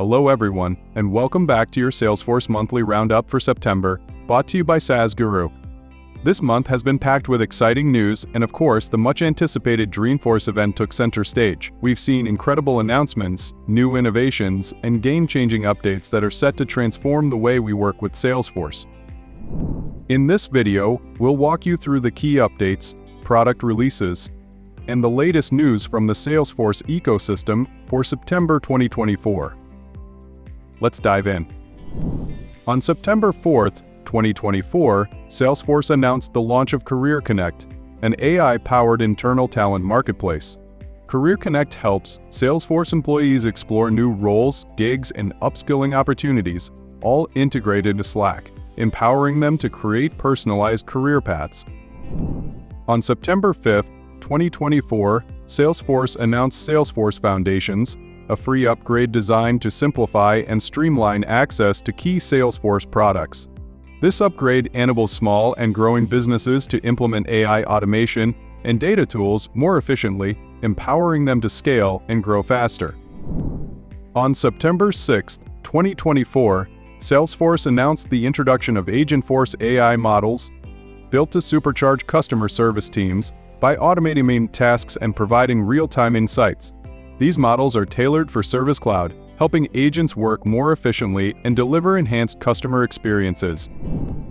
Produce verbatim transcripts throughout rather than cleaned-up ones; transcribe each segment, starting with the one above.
Hello everyone, and welcome back to your Salesforce Monthly Roundup for September, brought to you by saasguru. This month has been packed with exciting news, and of course the much-anticipated Dreamforce event took center stage. We've seen incredible announcements, new innovations, and game-changing updates that are set to transform the way we work with Salesforce. In this video, we'll walk you through the key updates, product releases, and the latest news from the Salesforce ecosystem for September twenty twenty-four. Let's dive in. On September fourth, twenty twenty-four, Salesforce announced the launch of Career Connect, an A I-powered internal talent marketplace. Career Connect helps Salesforce employees explore new roles, gigs, and upskilling opportunities, all integrated into Slack, empowering them to create personalized career paths. On September fifth, twenty twenty-four, Salesforce announced Salesforce Foundations, a free upgrade designed to simplify and streamline access to key Salesforce products. This upgrade enables small and growing businesses to implement A I automation and data tools more efficiently, empowering them to scale and grow faster. On September sixth, twenty twenty-four, Salesforce announced the introduction of AgentForce A I models, built to supercharge customer service teams by automating main tasks and providing real-time insights. These models are tailored for Service Cloud, helping agents work more efficiently and deliver enhanced customer experiences.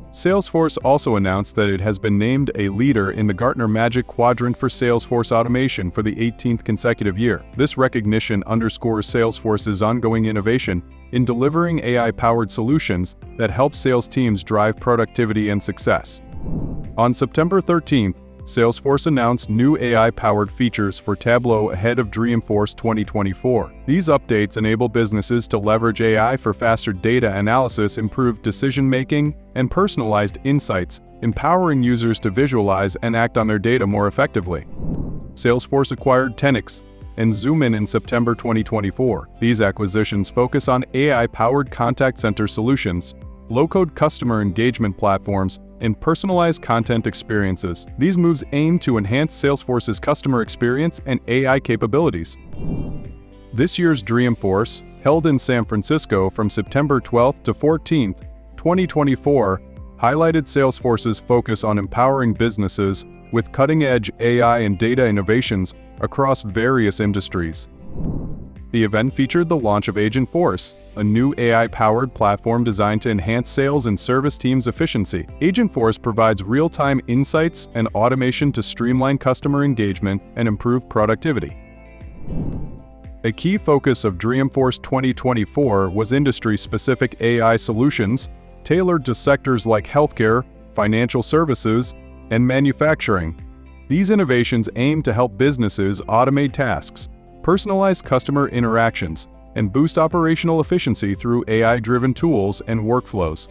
Salesforce also announced that it has been named a leader in the Gartner Magic Quadrant for Salesforce Automation for the eighteenth consecutive year. This recognition underscores Salesforce's ongoing innovation in delivering A I-powered solutions that help sales teams drive productivity and success. On September thirteenth, Salesforce announced new A I-powered features for Tableau ahead of Dreamforce twenty twenty-four. These updates enable businesses to leverage A I for faster data analysis, improved decision-making, and personalized insights, empowering users to visualize and act on their data more effectively. Salesforce acquired Tenyx and Zoomin in September twenty twenty-four. These acquisitions focus on A I-powered contact center solutions, low-code customer engagement platforms, and personalized content experiences. These moves aim to enhance Salesforce's customer experience and A I capabilities. This year's Dreamforce, held in San Francisco from September twelfth to fourteenth, twenty twenty-four, highlighted Salesforce's focus on empowering businesses with cutting-edge A I and data innovations across various industries. The event featured the launch of AgentForce, a new A I-powered platform designed to enhance sales and service teams' efficiency. AgentForce provides real-time insights and automation to streamline customer engagement and improve productivity. A key focus of Dreamforce twenty twenty-four was industry-specific A I solutions tailored to sectors like healthcare, financial services, and manufacturing. These innovations aim to help businesses automate tasks, personalize customer interactions, and boost operational efficiency through A I-driven tools and workflows.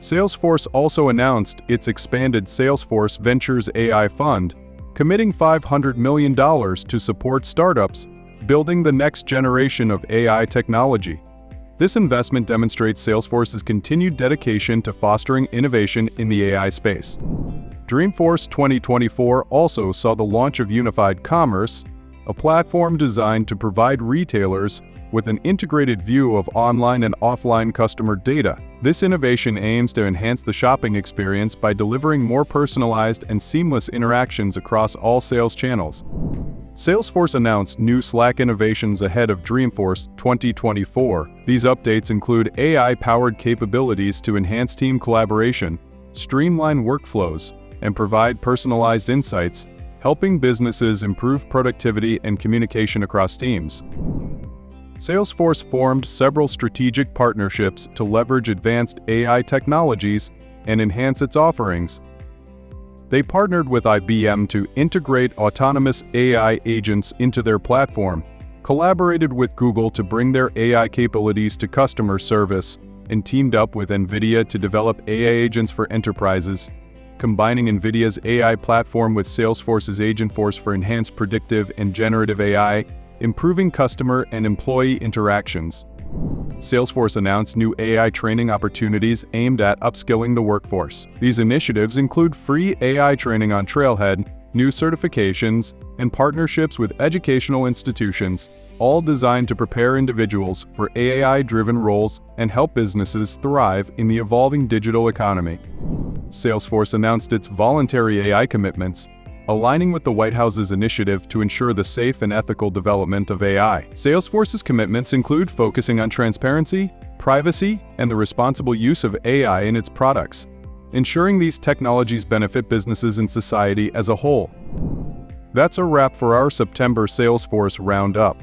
Salesforce also announced its expanded Salesforce Ventures A I Fund, committing five hundred million dollars to support startups building the next generation of A I technology. This investment demonstrates Salesforce's continued dedication to fostering innovation in the A I space. Dreamforce twenty twenty-four also saw the launch of Unified Commerce, a platform designed to provide retailers with an integrated view of online and offline customer data. This innovation aims to enhance the shopping experience by delivering more personalized and seamless interactions across all sales channels. Salesforce announced new Slack innovations ahead of Dreamforce twenty twenty-four. These updates include A I-powered capabilities to enhance team collaboration, streamline workflows, and provide personalized insights, helping businesses improve productivity and communication across teams. Salesforce formed several strategic partnerships to leverage advanced A I technologies and enhance its offerings. They partnered with I B M to integrate autonomous A I agents into their platform, collaborated with Google to bring their A I capabilities to customer service, and teamed up with Nvidia to develop A I agents for enterprises, combining Nvidia's A I platform with Salesforce's AgentForce for enhanced predictive and generative A I, improving customer and employee interactions. Salesforce announced new A I training opportunities aimed at upskilling the workforce. These initiatives include free A I training on Trailhead, new certifications, and partnerships with educational institutions, all designed to prepare individuals for A I-driven roles and help businesses thrive in the evolving digital economy. Salesforce announced its voluntary A I commitments, aligning with the White House's initiative to ensure the safe and ethical development of A I. Salesforce's commitments include focusing on transparency, privacy, and the responsible use of A I in its products, ensuring these technologies benefit businesses and society as a whole. That's a wrap for our September Salesforce Roundup.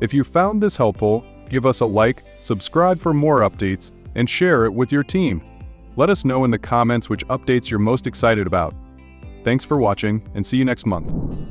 If you found this helpful, give us a like, subscribe for more updates, and share it with your team. Let us know in the comments which updates you're most excited about. Thanks for watching, and see you next month.